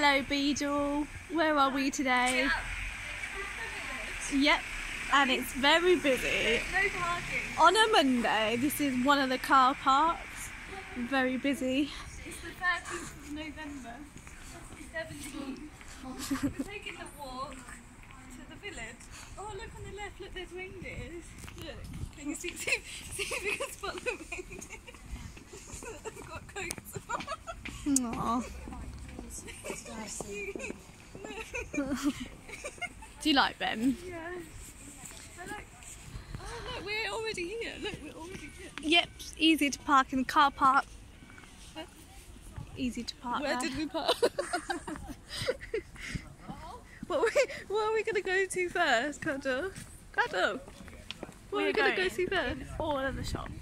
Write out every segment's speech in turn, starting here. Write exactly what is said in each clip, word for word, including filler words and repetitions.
Hello Beedle, where are we today? Yep, and it's very busy. No parking. On a Monday, this is one of the car parks. Very busy. It's the thirteenth of November. seventeen. We're taking the walk to the village. Oh look on the left, look there's reindeers. Look, can you see, see, see if you can spot the reindeers? I've got coats on. Aww. Do you like them? Yeah. I like... Oh look, we're already here. Look, we're already here. Yep, easy to park in the car park. Easy to park. Where there. did we park? What, we, what are we going to go to first, Cuddle? Cuddle! What we're are we going to go to first? All of the shops.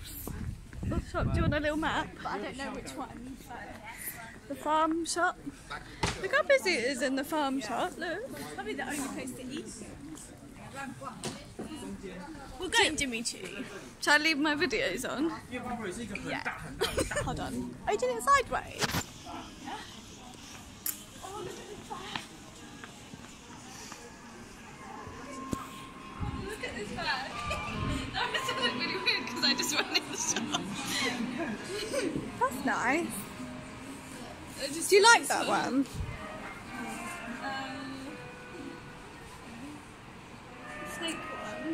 What shop? Do you want a little map? But I don't know which one. The farm shop. Look how busy it is in the farm shop, look. It's probably the only place to eat. We'll go to Jimmy Choo. Shall I leave my videos on? Yeah. Hold on. Are you doing it sideways? Oh, look at the van. Look at this bag. That was something really weird because I just ran in the shop. That's nice. Do you like that one? one? Um, snake one.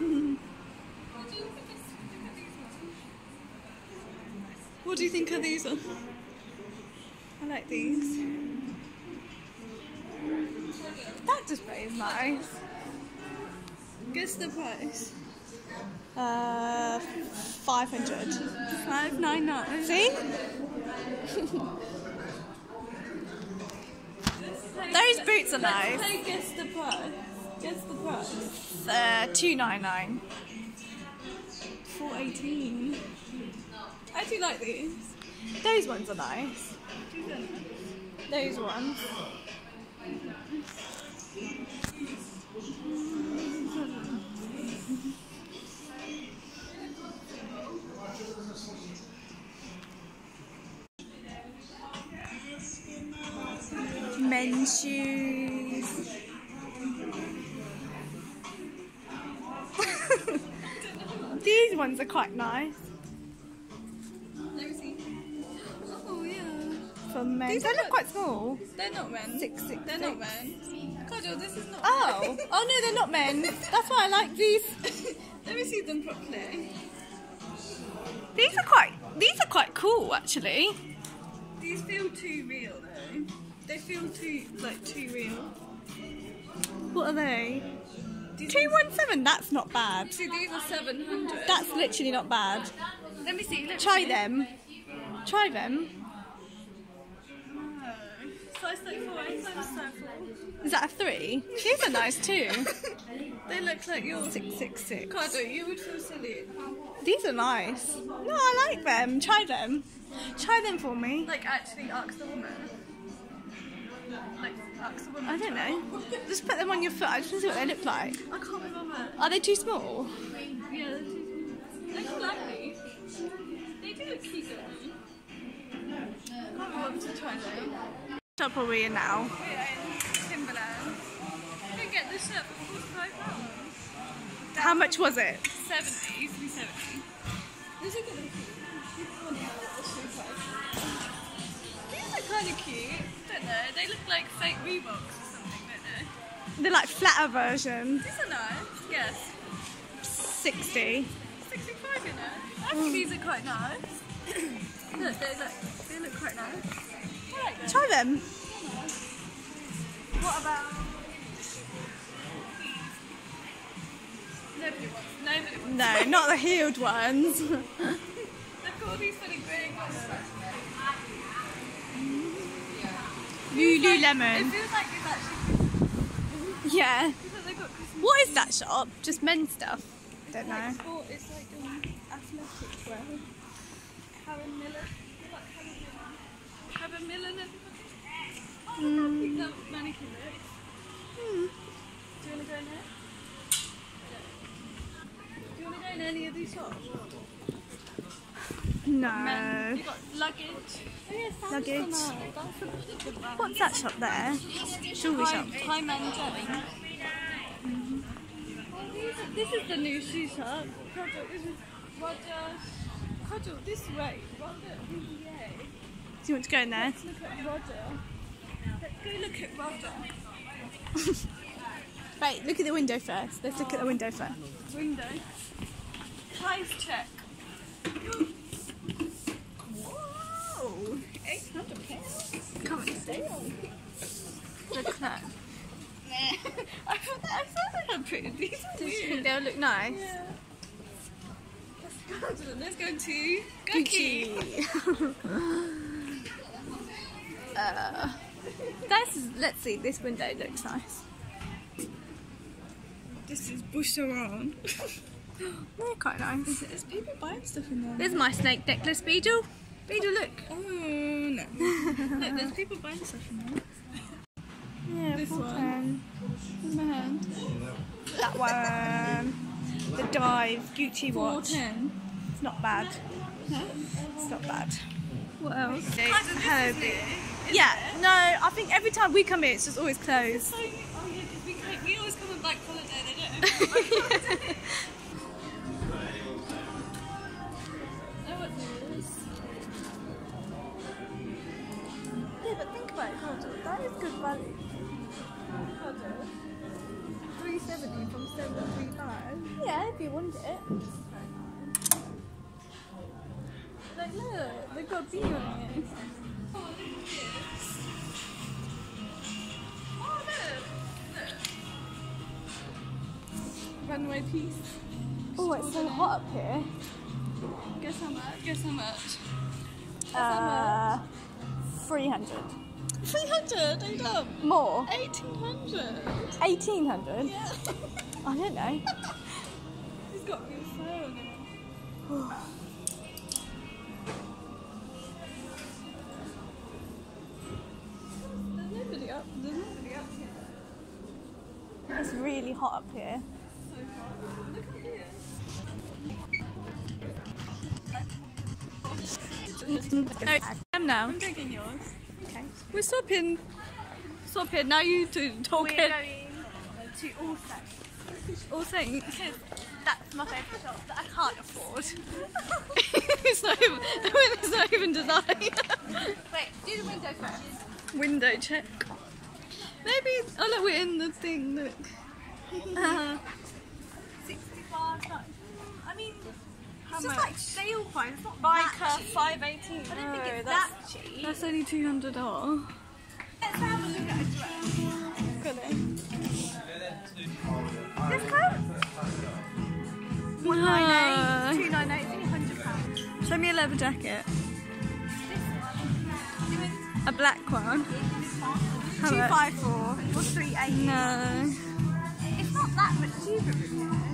Mm-hmm. What do you think of these ones? I like these. That display is nice. Guess the price. Uh, five hundred. five ninety-nine. See? Those boots are nice. Let's play guess the price. Guess the price. Uh, two ninety-nine. four eighteen. I do like these. Those ones are nice. Those ones. Men's shoes. These ones are quite nice. Oh yeah. For men. These they look quite small. They're not men. Six, six, they're six. not men. Cuddle, this is not. Oh. Men. Oh no, they're not men. That's why I like these. Let me see them properly. These are quite. These are quite cool actually. These feel too real though. They feel too, like, too real. What are they? two one seven, that's not bad. See, these are seven hundred. That's literally not bad. Let me see. Let Try me. them. Try them. No. Size thirty-four, size thirty-four. Is that a three? These are nice too. They look like yours. six six six. Cardo, you would feel silly. These are nice. No, I like them. Try them. Try them for me. Like, actually ask the woman. Like, I don't know. Just put them on your foot. I just want to see what they look like. I can't remember. Are they too small? Yeah, they're too small. They look lovely. They do look cute though. I can't remember to try them. What shop are we in now? We're in Timberland. I didn't get this shirt for forty-five pounds. How much was it? seventy. It used to be seventy. These are kind of cute. These are kind of cute. They look like fake Reeboks or something, don't they? They're like flatter versions. These are nice, yes. sixty. sixty-five, you know. I think mm. these are quite nice. Look, they look, they look quite nice. I like them. Try them. What about... Nobody wants, nobody wants. No, not the heeled ones. They've got all these funny big ones. Lululemon. It feels like it's actually... Yeah. What is that shop? Just men's stuff? I don't know. Sport. It's like um, athletic wear. Karen Millen. Karen Millen. Karen Millen. Oh, look how mannequin looks. Mm. Do you want to go in there? Do you want to go in any of these shops? No. Men, you got luggage. Oh, yes, luggage. So nice. What's that shop there? Jewelry shop. Hi, men. This is the new shoe shop. Roger, this is Roger. Roger, this way. Roger, V B A. Do you want to go in there? Let's look at Roger. Let's go look at Roger. Right, look at the window first. Let's look oh. at the window first. Window. Price check. Whoa! eight hundred pounds. Come and stay on. Look at that. I thought that I thought they were pretty decent. Did you think they'll look nice? Yeah. Let's go, Let's go to Gucci. uh, that's, let's see, this window looks nice. This is Boucheron. They're quite nice. Is people buying stuff in there? There's my snake necklace, Beedle. Beedle, look. Oh, no. Look, there's people buying stuff in there. Yeah, this one. Where's my hand? That one. The Dive Gucci watch. It's not bad. No? It's not bad. What else? It's kind of herb. Yeah, it? No, I think every time we come here it's just always closed. It's so, oh yeah, because we, we always come on Black Holiday, they don't open on Black Holiday. I want this. Yeah, but think about it, Roger. That is good value. three seventy from seven thirty-five. Yeah, if you want it. Like, look, they've got a bee on it. Oh, look at this. Oh, look. Look. Runway piece. Oh, it's so hot up here. Guess how much? Guess how much? Guess uh, how much? three hundred. three hundred, I don't. More? eighteen hundred. eighteen hundred? Yeah. I don't know. He's got a real fur on him. There's nobody up, there's nobody up here. It's really hot up here. So hot. Look up here. I'm now. I'm taking yours. Okay. We're stopping. Stopping. Now you two talking. We're going to All Saints. All Saints. That's my favourite shop that I can't afford. It's not even, it's not even design. Wait, do the window first. Window check. Maybe. Oh look, we're in the thing. Look. Uh, sixty-five. I mean. It's just like sale price, it's not Biker five eighteen. I don't think it's that cheap. That's only two hundred dollars. Let's have a look at a dress. Got it. This coat? one ninety-eight, two ninety-eight, it's one hundred pounds. Show me a leather jacket. A black one. two fifty-four or three eighty. No. It's not that much cheaper.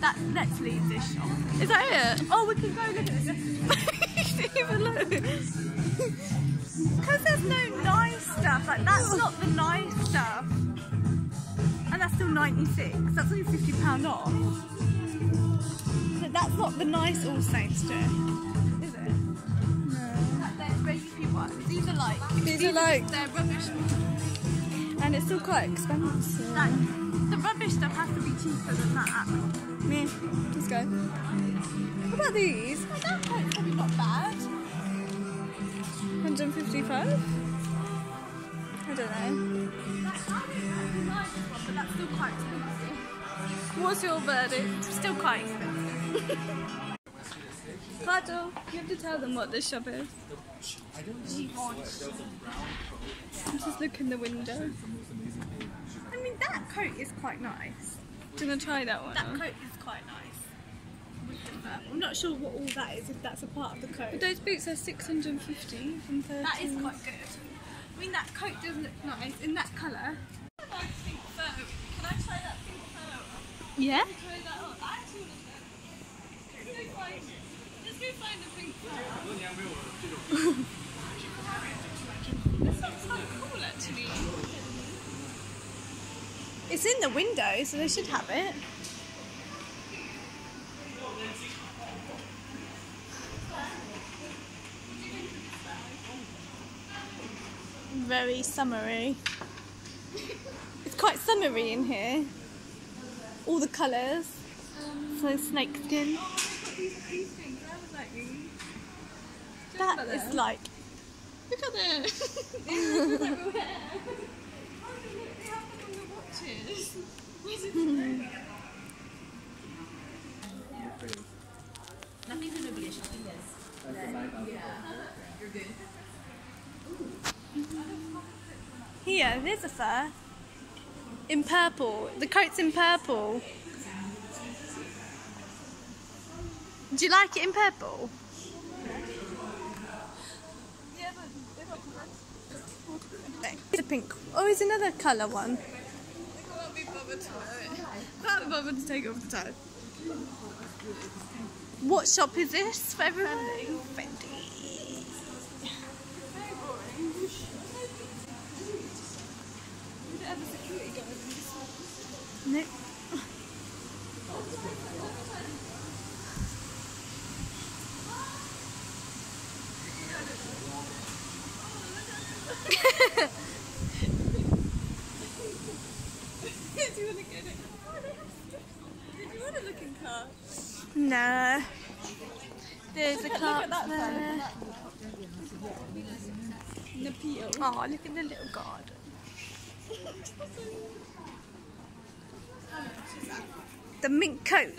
That, let's leave this shop. Is that it? Oh, we can go look at this. You didn't even look. Because there's no nice stuff. Like, that's not the nice stuff. And that's still ninety-six. That's only fifty pounds off. So that's not the nice All Saints dress, is it? No. Like, they're ropey ones. These are like... These, these are like... They're rubbish ones. And it's still quite expensive. Like, the rubbish stuff has to be cheaper than that. Yeah, let's go. What about these? Oh, that coat's probably not bad. one fifty-five? I don't know. That's not really nice one, but that's still quite expensive. What's your verdict? Still quite expensive. Pardon, you have to tell them what this shop is. I don't know. I'm just looking in the window. I mean, that coat is quite nice. Do you want to try that one? That coat is quite nice. I'm not sure what all that is, if that's a part of the coat. But those boots are six hundred fifty from thirteen. That is quite good. I mean, that coat does look nice in that colour. Can I try that pink fur? Yeah? Can I try that on? I actually want to try it. Let's go find the pink fur. This looks quite cool, actually. It's in the window, so they should have it. very summery. It's quite summery in here. All the colours. Um, so snake skin. Oh, I've got these pea things. I was like these. That is them? Like... Look at them. This like real hair. Oh, look, they have them on the watches. Where's it from? Nothing's an obligation. You're good. Here, there's a fur. In purple. The coat's in purple. Do you like it in purple? Yeah, but it's a pink. Oh, it's another colour one. I can't be bothered to wear it. Can't be bothered to take it off the time. What shop is this for everyone? Fendi. No. Do you want to get it? Do you want a looking car? No. There's a car there. Oh, look at the little garden. The mink coat,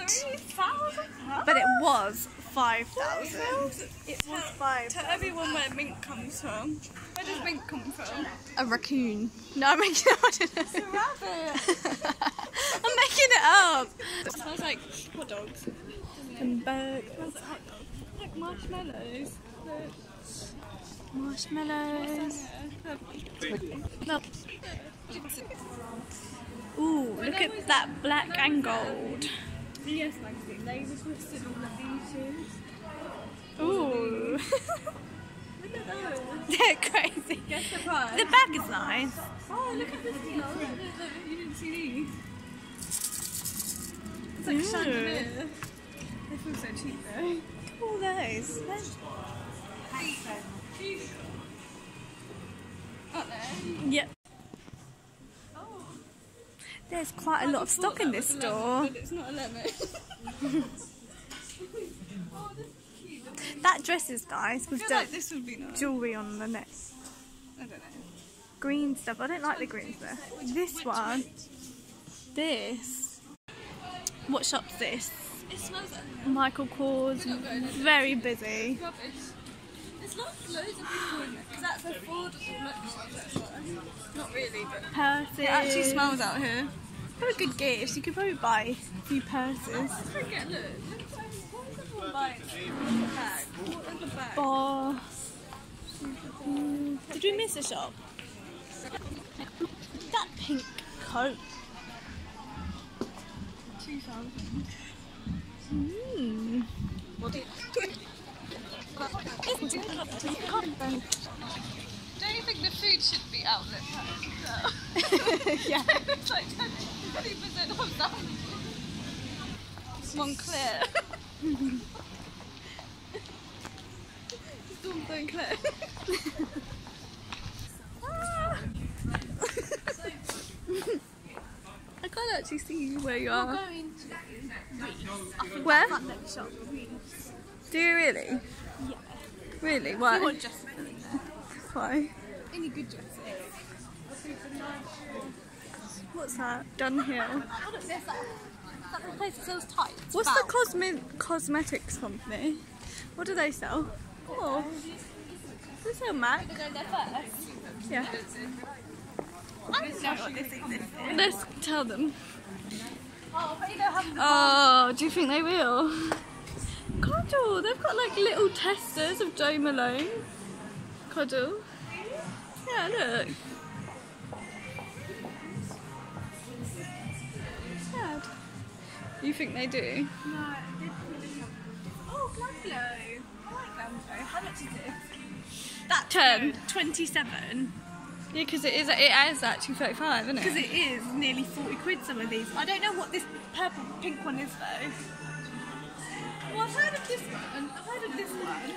but it was five thousand. It was five. Tell everyone where mink comes from. Where does mink come from? A raccoon. No, I'm making it up. It's a rabbit. I'm making it up. It smells like hot dogs. And burgers. It smells like hot dogs. It's like marshmallows. Marshmallows. No. Ooh, look at that black and gold. Yes, magazine. They requested all of these shoes. Ooh. Look at those. They're crazy. Guess the price. The bag is nice. Oh, look at this deal. You didn't see these. It's like chandelier. They feel so cheap though. Look at all those. They're... Up there? Yep. There's quite a lot of stock in this store. It's not a lemon. That dress is nice with jewellery on the neck. I don't know. Green stuff. I don't like the green stuff. This one. This. What shop's this? It smells like Michael Kors. Very busy. There's lots, loads of people in there. Because that's a Ford or not really, but... Purses. It actually smells out here. They're a good gift. You could probably buy a few purses. I just forget, look. What is everyone buying? What bag? What is the bag? Bar. Mm. Did we miss a shop? That pink coat. two thousand. Mmm. What do you... Don't you think the food should be outlet price? Yeah. It's like twenty percent of that. Moncler. It's all Moncler. I can't actually see where you are. Where? Do you really? Yeah. Really? Why? What dresses are in there? Why? Any good dresses. What's that? Dunhill. Is that the place that sells tights? What's the cosme cosmetics company? What do they sell? Oh. They sell MAC. Yeah. I don't know what this exists. Let's tell them. Oh, do you think they will? Coddle! They've got like little testers of Jo Malone. Coddle. Yeah, look. Sad. You think they do? No, they definitely not. Oh, Glamflow. I like Glamflow. How much is it? That ten. twenty-seven. Yeah, because it is, it is actually thirty-five, isn't it? Because it is nearly forty quid, some of these. I don't know what this purple pink one is though. Well, I've heard of this one. I've heard of this one.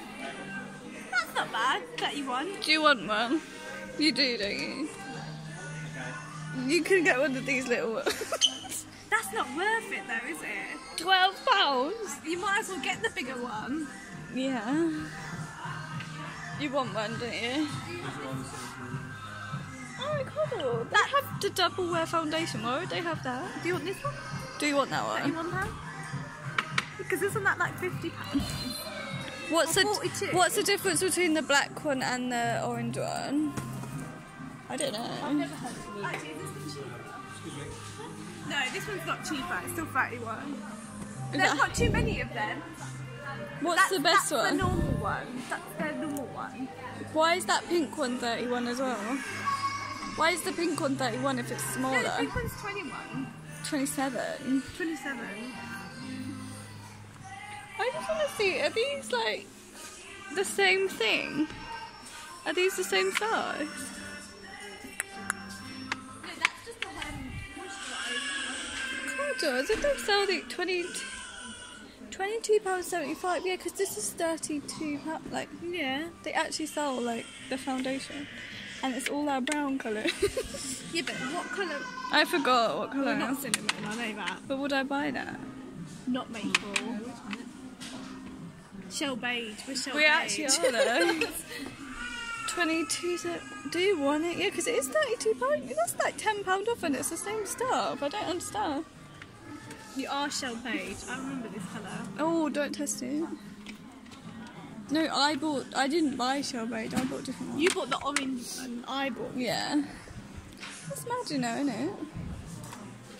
That's not bad. thirty-one. Do you want one? You do, don't you? Okay. You could get one of these little ones. That's not worth it though, is it? twelve pounds? You might as well get the bigger one. Yeah. You want one, don't you? Oh my god, they have the double wear foundation. Why would they have that? Do you want this one? Do you want that one? Do you want that? Because isn't that like fifty pounds? What's the What's the difference between the black one and the orange one? I don't know. I've never heard of it. Actually, is this one cheaper? Excuse me. No, this one's not cheaper. It's still thirty-one. There's not too many of them. What's that's, the best that's one? That's the normal one. That's their normal one. Why is that pink one thirty-one as well? Why is the pink one thirty-one if it's smaller? No, the pink one's twenty-one. twenty-seven. twenty-seven. I just want to see, are these like the same thing? Are these the same size? No, that's just the um, moisturiser. Hold on, did they sell the twenty-two pounds seventy-five? Yeah, because this is thirty-two pounds, like, yeah, they actually sell like the foundation. And it's all our brown colour. Yeah, but what colour? I forgot what colour. Well, not cinnamon, I know that. But would I buy that? Not maple. Shell beige. We're shell we beige. We actually are though. twenty-two. Do you want it? Yeah, because it is thirty-two pounds. That's like ten pound off, and it's the same stuff. I don't understand. You are shell beige. I remember this colour. Oh, don't test it. No, I bought. I didn't buy shell beige. I bought different ones. You bought the orange and I bought. Yeah. That's mad, you know, isn't it?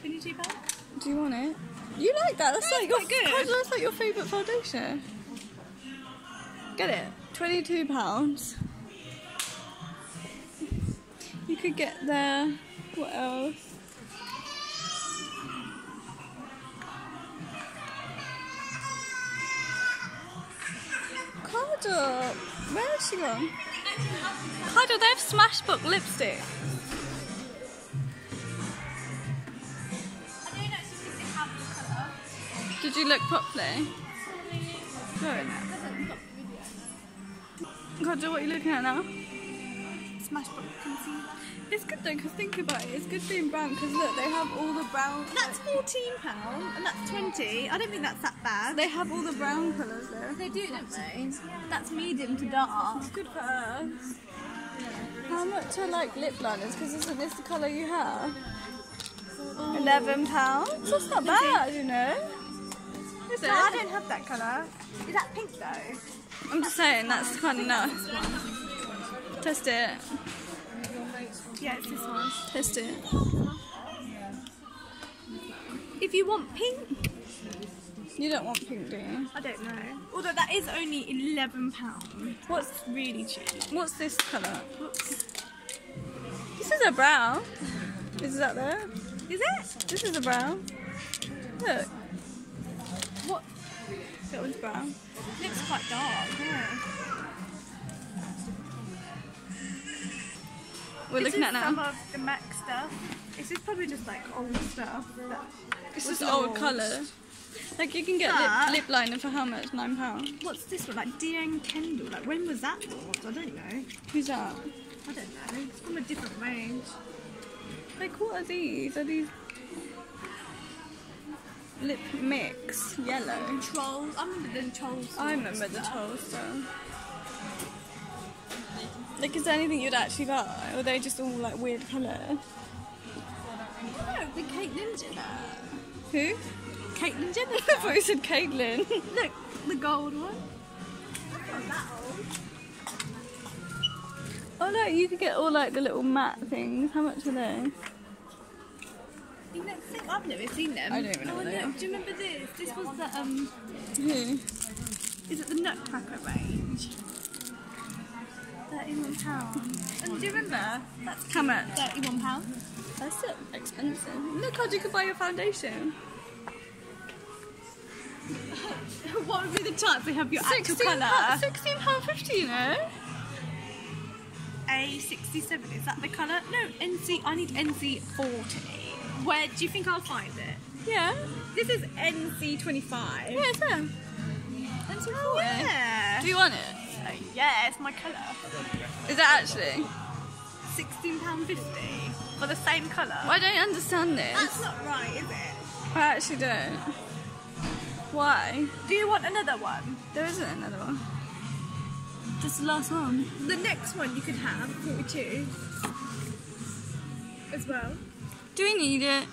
Twenty-two pounds. Do you want it? You like that? That's no, like your good. That's like your favourite foundation. Get it. Twenty-two pounds. You could get there. What else? Cardo, where is she gone? Cardo, they have Smashbox lipstick. I don't know if they have the colour. Did you look properly? No. Cardo, what are you looking at now? Smashbox concealer. It's good though, because think about it, it's good being brown, because look, they have all the brown. That's fourteen pounds and that's twenty. I don't think that's that bad. They have all the brown colours though. They do, don't they? That's medium to dark. It's good for us. How much are like lip liners? Because isn't this the colour you have? Oh. eleven pounds? That's not bad, you know? Is no, I don't have that colour. Is that pink though? I'm just saying, that's kind of nice. Test it. Yeah, it's this one. Test it. If you want pink. You don't want pink, do you? I don't know. Although that is only eleven pounds. What's That's really cheap? What's this colour? Oops. This is a brown. Is that there? Is it? This is a brown. Look. What? That one's brown. It looks quite dark, yeah. We're this looking is at now. Some of the MAC stuff. This is probably just like old stuff. This is old colour. Like you can get lip, lip liner for how much? Nine pounds. What's this one? Like Diane Kendall. Like when was that launched? I don't know. Who's that? I don't know. It's from a different range. Like what are these? Are these lip mix yellow? Trolls. I remember the trolls. I remember the trolls stuff. Like, is there anything you'd actually buy? Or are they just all, like, weird colours? No, the Caitlyn Jenner. Who? Caitlyn Jenner. I thought you said Caitlyn. Look, the gold one. That's not that old. Oh, look, you could get all, like, the little matte things. How much are they? I've never seen them. I don't even know what they are. Do you remember this? This was the, um... Who? Is it the Nutcracker range? thirty-one pounds. And do you remember? That's how much? thirty-one pounds. That's so expensive. Look how you could buy your foundation. What would be the chance they have your actual colour? sixteen pounds fifty, you know? A sixty-seven, is that the colour? No, N C, I need N C forty. Where do you think I'll find it? Yeah. This is N C twenty-five. Yeah, it's there. N C forty. Oh, yeah. Do you want it? Oh, yeah, it's my colour. Is that actually? sixteen pounds fifty for the same colour. Well, I don't understand this. That's not right, is it? I actually don't. Why? Do you want another one? There isn't another one. Just the last one. The next one you could have, forty-two, as well. Do we need it?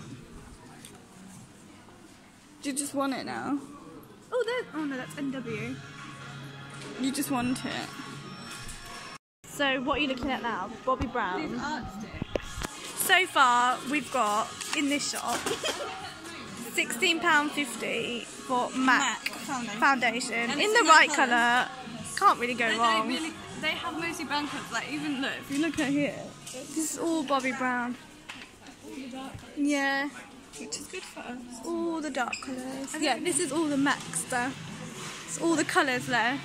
Do you just want it now? Oh, there's, oh no, that's N W. You just want it. So what are you looking at now? Bobbi Brown. These art sticks. So far we've got in this shop sixteen pounds fifty for MAC, MAC foundation. foundation. In the right colour. Can't really go they wrong. Really, they have mostly brown colours, like even look. If you look at here, this is all Bobbi Brown. Yeah. Which is good for us. All the dark colours. Yeah, this is all the MAC stuff. It's all the colours there.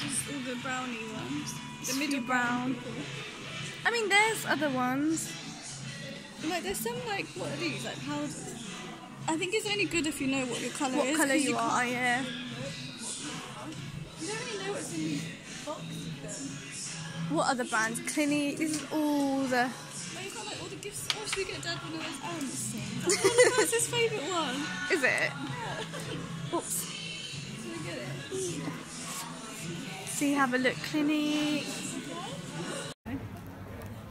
Just all the browny ones. The middle brown. I mean, there's other ones. Like there's some like, what are these? Like powders. I think it's only good if you know what your colour is. What colour you are, yeah. You don't really know what's in these boxes. What other brands? Clinique. This is all the. Gifts. Oh, should we get Dad one of those arms? That's his favourite one. Is it? Yeah. Oops. Should we get it? So you have a look, Clinique.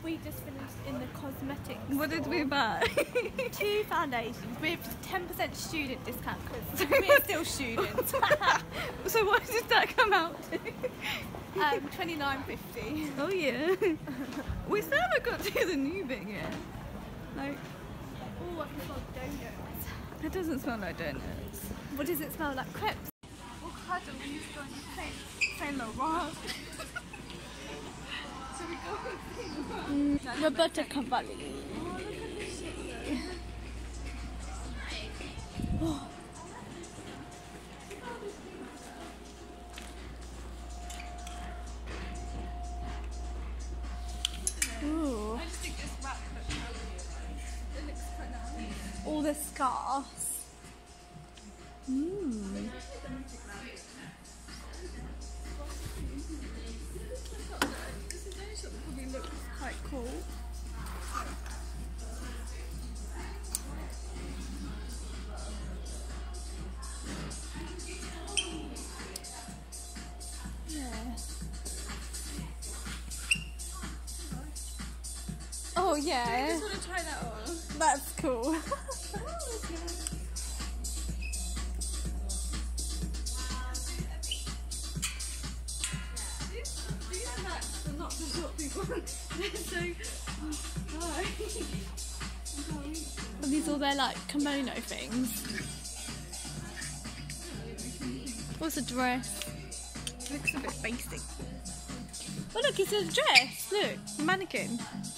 We just finished in the cosmetics. What did we buy? Two foundations with ten percent student discount because we're still students. So what did that come out to? Um, twenty-nine fifty. Oh yeah. We still haven't got to the new bit yet. Like, oh, I can smell donuts. It doesn't smell like donuts. What does it smell like? Crepes. What card do we use to go on your plate? So we go with Roberta Cavalli. Oh, look at this shit. Oh. All the scarves. Mm. This is only something that probably looks quite cool. Yeah. Oh yeah. I just want to try that on. That's cool. Are these all their like kimono things? What's a dress? Looks a bit basic. Oh look, it's a dress. Look, mannequin.